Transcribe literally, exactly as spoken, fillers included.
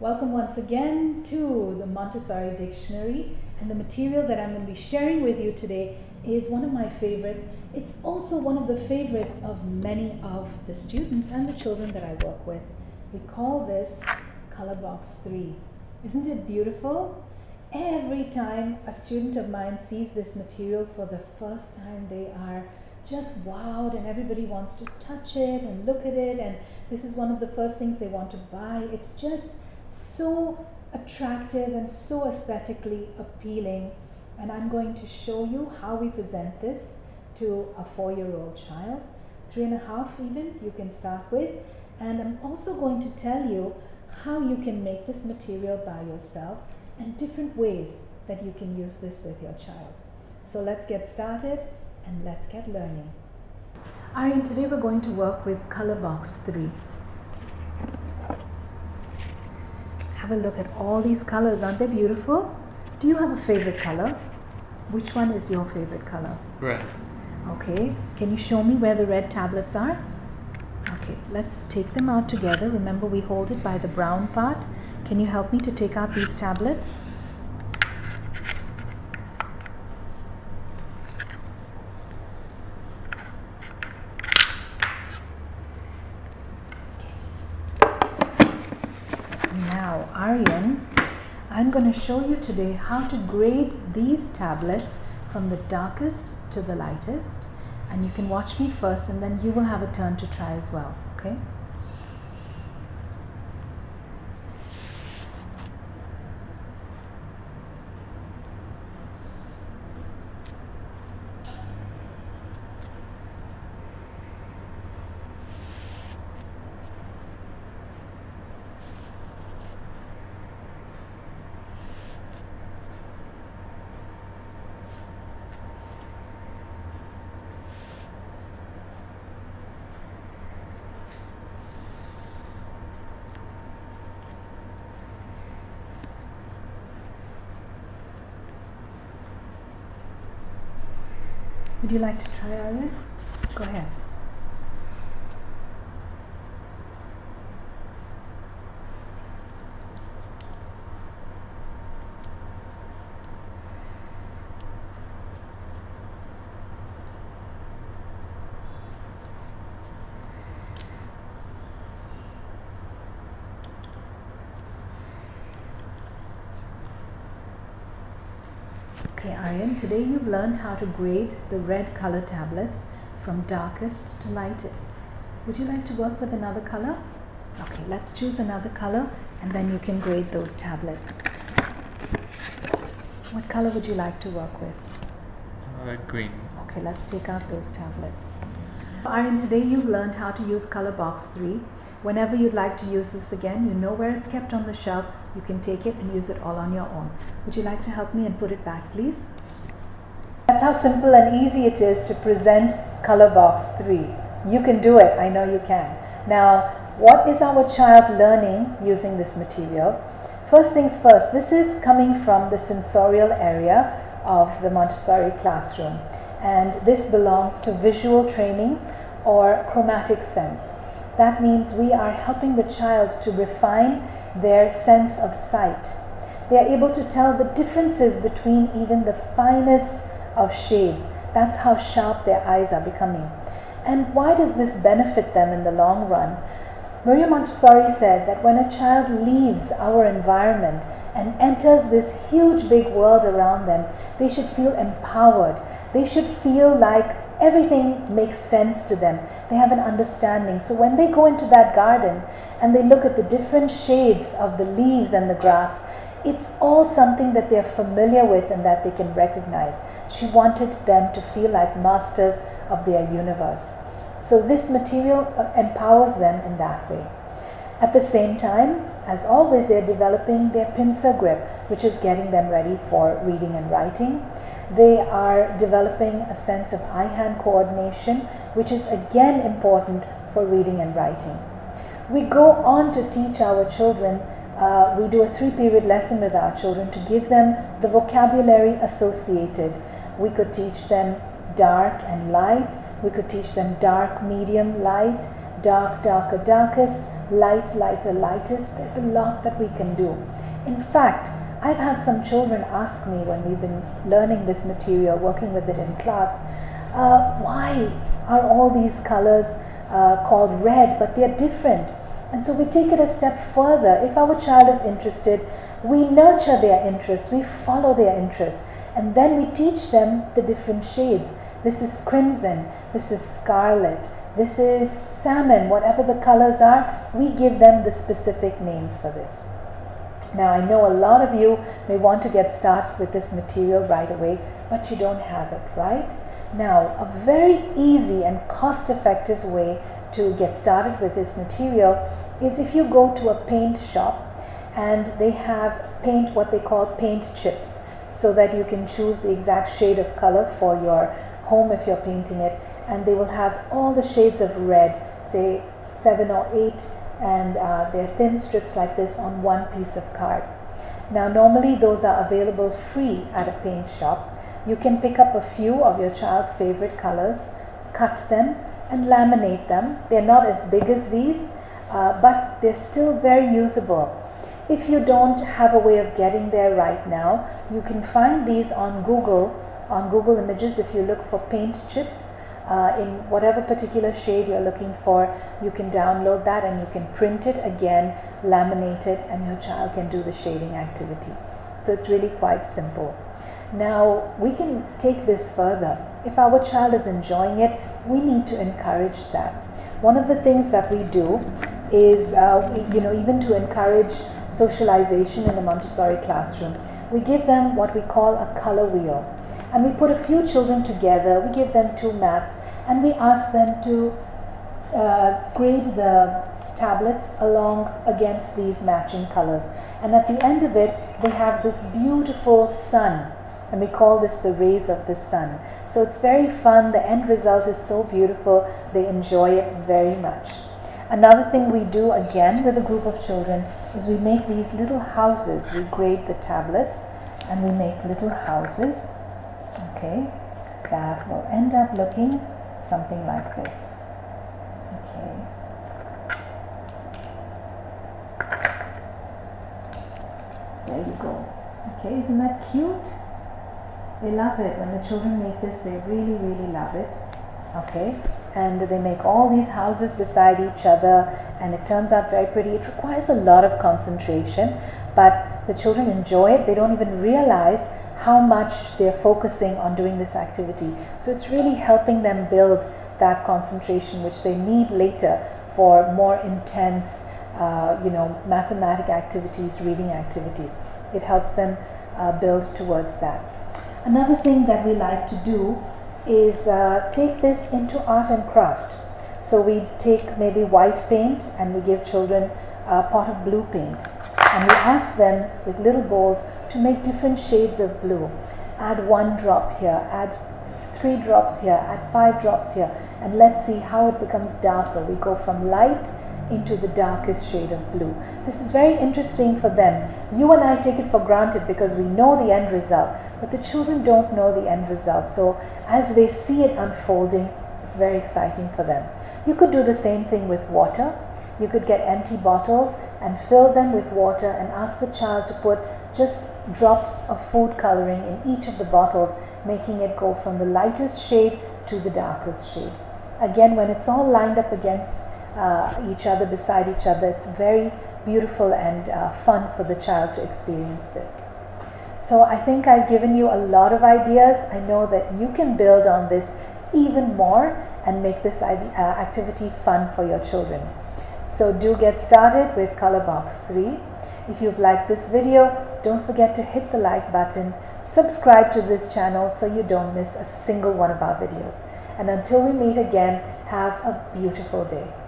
Welcome once again to the Montessori Dictionary, and the material that I'm going to be sharing with you today is one of my favorites. It's also one of the favorites of many of the students and the children that I work with. We call this Colour Box three. Isn't it beautiful? Every time a student of mine sees this material for the first time, they are just wowed, and everybody wants to touch it and look at it, and this is one of the first things they want to buy. It's just so attractive and so aesthetically appealing, and I'm going to show you how we present this to a four-year-old child, three and a half even you can start with, and I'm also going to tell you how you can make this material by yourself and different ways that you can use this with your child. So let's get started and let's get learning. All right, today we're going to work with Colour Box three. Have a look at all these colors. Aren't they beautiful? Do you have a favorite color? Which one is your favorite color? Red. Okay. Can you show me where the red tablets are? Okay. Let's take them out together. Remember, we hold it by the brown part. Can you help me to take out these tablets? Now, Aryan, I'm going to show you today how to grade these tablets from the darkest to the lightest, and you can watch me first and then you will have a turn to try as well, okay? Would you like to try, Aryan? Go ahead. Okay, Aryan, today you've learned how to grade the red color tablets from darkest to lightest. Would you like to work with another color? Okay, let's choose another color and then you can grade those tablets. What color would you like to work with? Uh, green. Okay, let's take out those tablets. So, Aryan, today you've learned how to use Colour Box three. Whenever you'd like to use this again, you know where it's kept on the shelf. You can take it and use it all on your own. Would you like to help me and put it back, please? That's how simple and easy it is to present Colour Box three. You can do it. I know you can. Now, what is our child learning using this material? First things first, this is coming from the sensorial area of the Montessori classroom. And this belongs to visual training or chromatic sense. That means we are helping the child to refine their sense of sight. They are able to tell the differences between even the finest of shades. That's how sharp their eyes are becoming. And why does this benefit them in the long run? Maria Montessori said that when a child leaves our environment and enters this huge big world around them, they should feel empowered. They should feel like everything makes sense to them. They have an understanding. So when they go into that garden and they look at the different shades of the leaves and the grass, it's all something that they're familiar with and that they can recognize. She wanted them to feel like masters of their universe. So this material empowers them in that way. At the same time, as always, they're developing their pincer grip, which is getting them ready for reading and writing. They are developing a sense of eye-hand coordination, which is again important for reading and writing. We go on to teach our children, uh, we do a three-period lesson with our children to give them the vocabulary associated. We could teach them dark and light, we could teach them dark, medium, light, dark, darker, darkest, light, lighter, lightest. There's a lot that we can do. In fact, I've had some children ask me when we've been learning this material, working with it in class, uh, why are all these colors uh, called red, but they're different? And so we take it a step further. If our child is interested, we nurture their interests, we follow their interests, and then we teach them the different shades. This is crimson, this is scarlet, this is salmon, whatever the colors are, we give them the specific names for this. Now I know a lot of you may want to get started with this material right away, but you don't have it, right? Now a very easy and cost-effective way to get started with this material is if you go to a paint shop and they have paint, what they call paint chips, so that you can choose the exact shade of color for your home if you're painting it, and they will have all the shades of red, say seven or eight, and uh, they're thin strips like this on one piece of card. Now normally those are available free at a paint shop. You can pick up a few of your child's favorite colors, cut them and laminate them. They're not as big as these, uh, but they're still very usable. If you don't have a way of getting there right now, you can find these on Google, on Google Images. If you look for paint chips, Uh, in whatever particular shade you're looking for, you can download that and you can print it again, laminate it, and your child can do the shading activity. So it's really quite simple. Now we can take this further. If our child is enjoying it, we need to encourage that. One of the things that we do is, uh, we, you know, even to encourage socialization in the Montessori classroom, we give them what we call a color wheel. And we put a few children together, we give them two mats, and we ask them to uh, grade the tablets along against these matching colors. And at the end of it, they have this beautiful sun, and we call this the rays of the sun. So it's very fun, the end result is so beautiful, they enjoy it very much. Another thing we do again with a group of children is we make these little houses. We grade the tablets and we make little houses. Okay, that will end up looking something like this. Okay. There you go. Okay, isn't that cute? They love it. When the children make this, they really, really love it. Okay, and they make all these houses beside each other, and it turns out very pretty. It requires a lot of concentration, but the children enjoy it. They don't even realize how much they're focusing on doing this activity. So it's really helping them build that concentration which they need later for more intense, uh, you know, mathematic activities, reading activities. It helps them uh, build towards that. Another thing that we like to do is uh, take this into art and craft. So we take maybe white paint and we give children a pot of blue paint. And we ask them with little balls to make different shades of blue. Add one drop here, add three drops here, add five drops here, and let's see how it becomes darker. We go from light into the darkest shade of blue. This is very interesting for them. You and I take it for granted because we know the end result, but the children don't know the end result. So as they see it unfolding, it's very exciting for them. You could do the same thing with water. You could get empty bottles and fill them with water and ask the child to put just drops of food coloring in each of the bottles, making it go from the lightest shade to the darkest shade. Again, when it's all lined up against uh, each other, beside each other, it's very beautiful and uh, fun for the child to experience this. So I think I've given you a lot of ideas. I know that you can build on this even more and make this idea, uh, activity fun for your children. So do get started with Colour Box three. If you've liked this video, don't forget to hit the like button, subscribe to this channel so you don't miss a single one of our videos. And until we meet again, have a beautiful day.